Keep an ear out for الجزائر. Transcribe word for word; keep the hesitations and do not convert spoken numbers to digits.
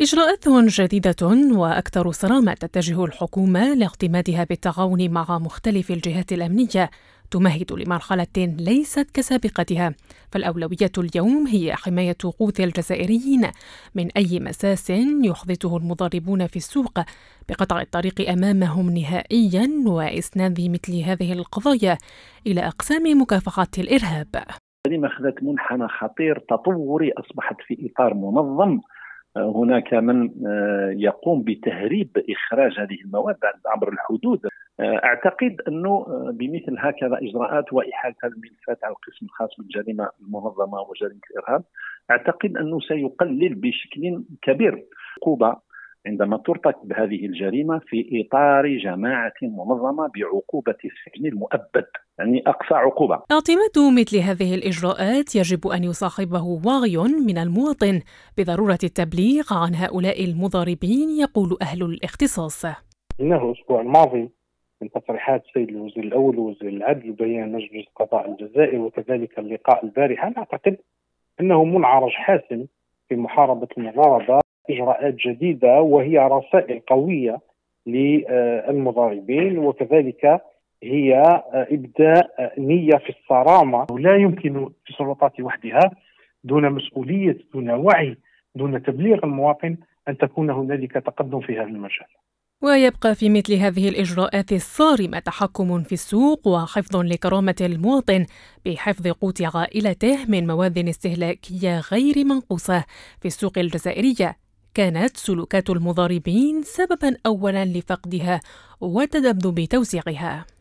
إجراءات جديدة وأكثر صرامة تتجه الحكومة لاعتمادها بالتعاون مع مختلف الجهات الأمنية تمهد لمرحلة ليست كسابقتها، فالأولوية اليوم هي حماية قوت الجزائريين من أي مساس يحدثه المضاربون في السوق بقطع الطريق أمامهم نهائيا وإسناد مثل هذه القضايا إلى أقسام مكافحة الإرهاب. الجريمة أخذت منحنى خطير تطوري، أصبحت في إطار منظم، هناك من يقوم بتهريب إخراج هذه المواد عبر الحدود. أعتقد أنه بمثل هكذا إجراءات وإحالة الملفات على القسم الخاص بالجريمة المنظمة وجريمة الإرهاب، أعتقد أنه سيقلل بشكل كبير عقوبة عندما ترتكب هذه الجريمة في إطار جماعة منظمة بعقوبة السجن المؤبد، يعني أقصى عقوبة. اعتماد مثل هذه الإجراءات يجب أن يصاحبه وعي من المواطن بضرورة التبليغ عن هؤلاء المضاربين، يقول أهل الاختصاص. إنه الأسبوع الماضي من تصريحات السيد الوزير الأول وزير العدل وبيان مجلس قضاء الجزائر وكذلك اللقاء البارحة، أعتقد أنه منعرج حاسم في محاربة المضاربة، إجراءات جديدة وهي رسائل قوية للمضاربين، وكذلك هي إبداء نية في الصرامة. لا يمكن السلطات وحدها دون مسؤولية دون وعي دون تبليغ المواطن أن تكون هنالك تقدم في هذا المجال. ويبقى في مثل هذه الإجراءات الصارمة تحكم في السوق وحفظ لكرامة المواطن بحفظ قوت عائلته من مواد استهلاكية غير منقوصة في السوق الجزائرية. كانت سلوكات المضاربين سبباً أولاً لفقدها وتذبذب توزيعها.